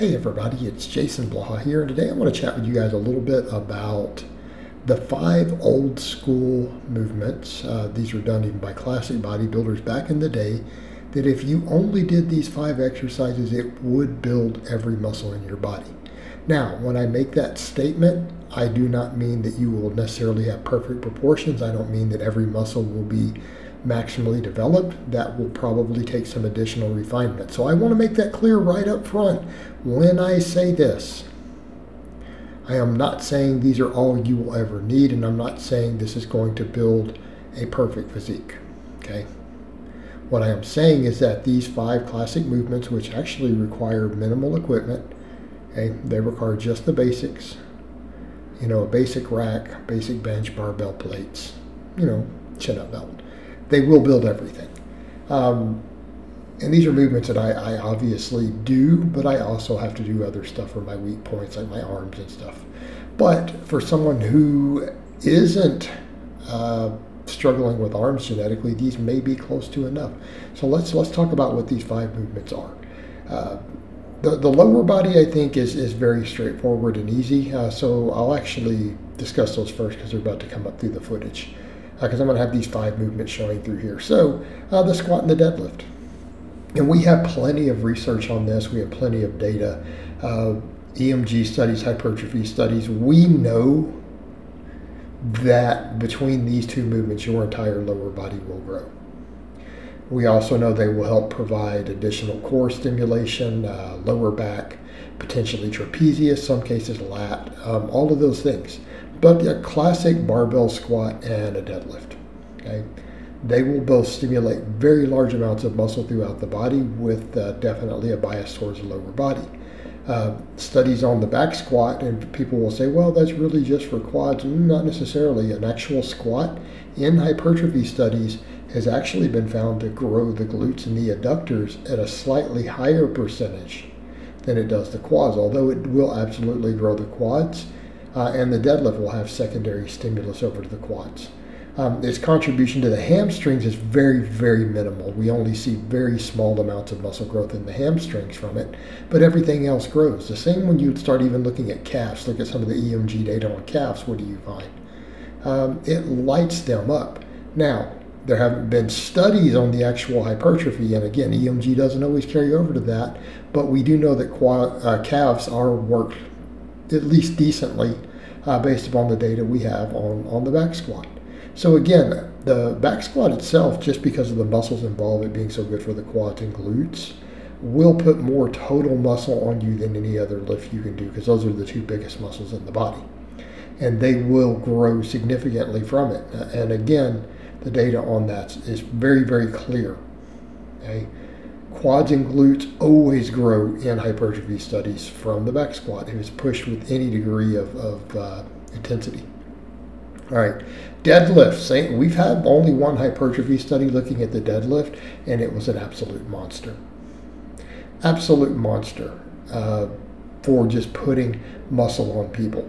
Hey everybody, it's Jason Blaha here, and today I want to chat with you guys a little bit about the 5 old school movements. These were done even by classic bodybuilders back in the day, that if you only did these 5 exercises, it would build every muscle in your body. Now, when I make that statement, I do not mean that you will necessarily have perfect proportions. I don't mean that every muscle will be maximally developed. That will probably take some additional refinement. So I want to make that clear right up front. When I say this, I am not saying these are all you will ever need, and I'm not saying this is going to build a perfect physique. Okay. What I am saying is that these 5 classic movements, which actually require minimal equipment, okay, they require just the basics. You know, a basic rack, basic bench, barbell plates, you know, chin-up belt. They will build everything. And these are movements that I obviously do, but I also have to do other stuff for my weak points, like my arms and stuff. But for someone who isn't struggling with arms genetically, these may be close to enough. So let's talk about what these 5 movements are. The lower body, I think, is very straightforward and easy. So I'll actually discuss those first because they're about to come up through the footage. Because I'm going to have these 5 movements showing through here. So the squat and the deadlift. And we have plenty of research on this. We have plenty of data, EMG studies, hypertrophy studies. We know that between these 2 movements, your entire lower body will grow. We also know they will help provide additional core stimulation, lower back, potentially trapezius, some cases lat, all of those things. But a classic barbell squat and a deadlift, okay? They will both stimulate very large amounts of muscle throughout the body with definitely a bias towards the lower body. Studies on the back squat, and people will say, well, that's really just for quads. Not necessarily. An actual squat in hypertrophy studies has actually been found to grow the glutes and the adductors at a slightly higher percentage than it does the quads, although it will absolutely grow the quads. And the deadlift will have secondary stimulus over to the quads. Its contribution to the hamstrings is very, very minimal. We only see very small amounts of muscle growth in the hamstrings from it, but everything else grows. The same when you start even looking at calves. Look at some of the EMG data on calves. What do you find? It lights them up. Now, there haven't been studies on the actual hypertrophy, and again, EMG doesn't always carry over to that, but we do know that calves are worked at least decently based upon the data we have on the back squat. So again, the back squat itself, just because of the muscles involved, it being so good for the quads and glutes, will put more total muscle on you than any other lift you can do, because those are the 2 biggest muscles in the body. And they will grow significantly from it. And again, the data on that is very, very clear. Okay? Quads and glutes always grow in hypertrophy studies from the back squat if it's pushed with any degree of intensity. All right, deadlift. We've had only one hypertrophy study looking at the deadlift, and it was an absolute monster. Absolute monster for just putting muscle on people.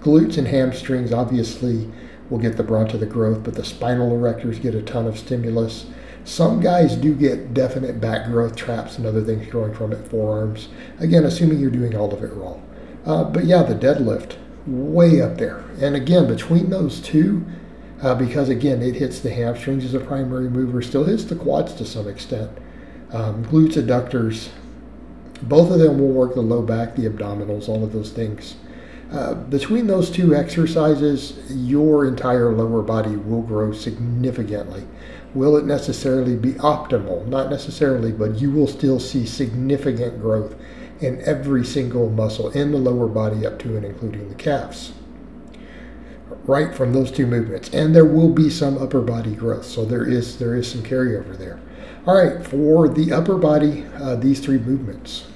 Glutes and hamstrings obviously will get the brunt of the growth, but the spinal erectors get a ton of stimulus. Some guys do get definite back growth, traps and other things growing from it, forearms. Again, assuming you're doing all of it wrong. But yeah, the deadlift, way up there. And again, between those 2, because again, it hits the hamstrings as a primary mover, still hits the quads to some extent. Glutes, adductors, both of them will work the low back, the abdominals, all of those things. Between those 2 exercises, your entire lower body will grow significantly. Will it necessarily be optimal? Not necessarily, but you will still see significant growth in every single muscle in the lower body up to and including the calves, right from those 2 movements. And there will be some upper body growth, so there is some carryover there. All right, for the upper body, these 3 movements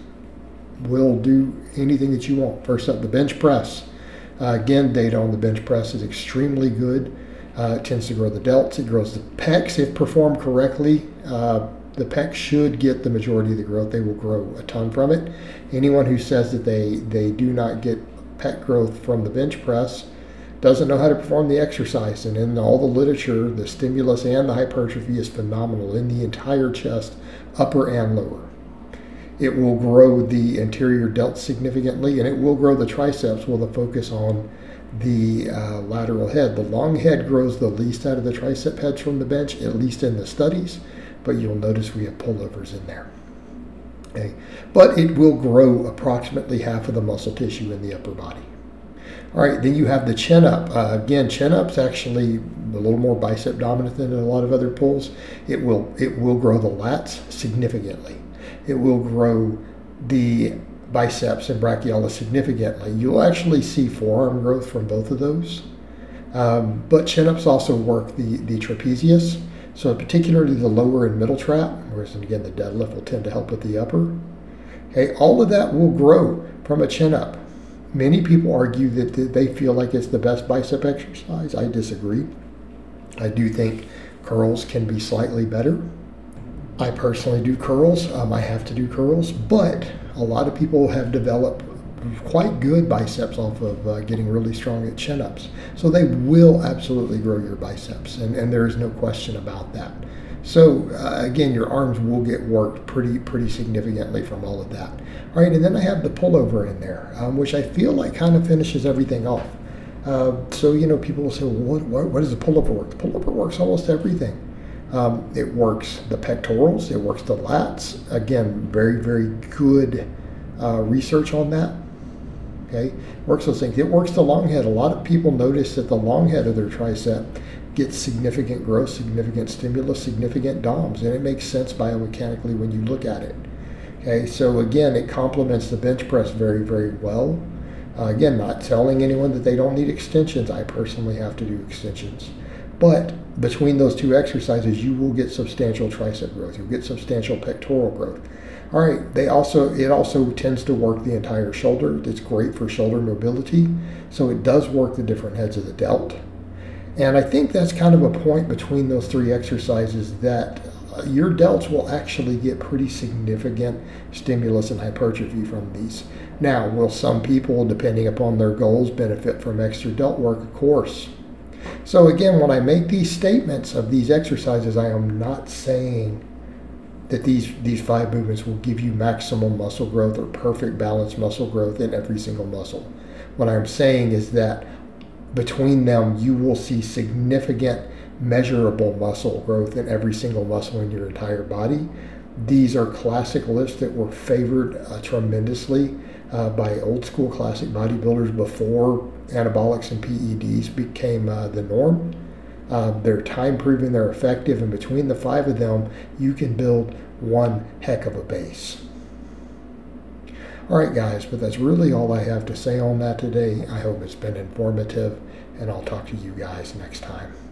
will do anything that you want. First up, the bench press. Again, data on the bench press is extremely good. It tends to grow the delts, it grows the pecs. If performed correctly, the pecs should get the majority of the growth. They will grow a ton from it. Anyone who says that they do not get pec growth from the bench press doesn't know how to perform the exercise. And in all the literature, the stimulus and the hypertrophy is phenomenal in the entire chest, upper and lower. It will grow the anterior delt significantly, and it will grow the triceps with a focus on the lateral head. The long head grows the least out of the tricep heads from the bench, at least in the studies, but you'll notice we have pullovers in there. Okay. But it will grow approximately half of the muscle tissue in the upper body. All right, then you have the chin up. Again, chin up's actually a little more bicep dominant than in a lot of other pulls. It will grow the lats significantly. It will grow the biceps and brachialis significantly. You'll actually see forearm growth from both of those. But chin-ups also work the trapezius, so particularly the lower and middle trap, whereas again the deadlift will tend to help with the upper. Okay, all of that will grow from a chin-up. Many people argue that they feel like it's the best bicep exercise. I disagree. I do think curls can be slightly better. I personally do curls. I have to do curls, but a lot of people have developed quite good biceps off of getting really strong at chin-ups. So they will absolutely grow your biceps, and there is no question about that. So again, your arms will get worked pretty significantly from all of that. All right, and then I have the pullover in there, which I feel like kind of finishes everything off. So you know, people will say, well, what does the pullover work? The pullover works almost everything. It works the pectorals, it works the lats. Again, very good research on that. Okay, works those things. It works the long head. A lot of people notice that the long head of their tricep gets significant growth, significant stimulus, significant DOMs, and it makes sense biomechanically when you look at it. Okay, so again, it complements the bench press very well. Again, not telling anyone that they don't need extensions. I personally have to do extensions. But between those two exercises, you will get substantial tricep growth. You'll get substantial pectoral growth. All right, it also tends to work the entire shoulder. It's great for shoulder mobility. So it does work the different heads of the delt. And I think that's kind of a point between those three exercises that your delts will actually get pretty significant stimulus and hypertrophy from these. Now, will some people, depending upon their goals, benefit from extra delt work? Of course. So again, when I make these statements of these exercises, I am not saying that these five movements will give you maximum muscle growth or perfect balanced muscle growth in every single muscle. What I'm saying is that between them, you will see significant measurable muscle growth in every single muscle in your entire body. These are classic lifts that were favored tremendously by old school classic bodybuilders before anabolics and PEDs became the norm. They're time proven, they're effective, and between the five of them, you can build one heck of a base. All right, guys, but that's really all I have to say on that today. I hope it's been informative, and I'll talk to you guys next time.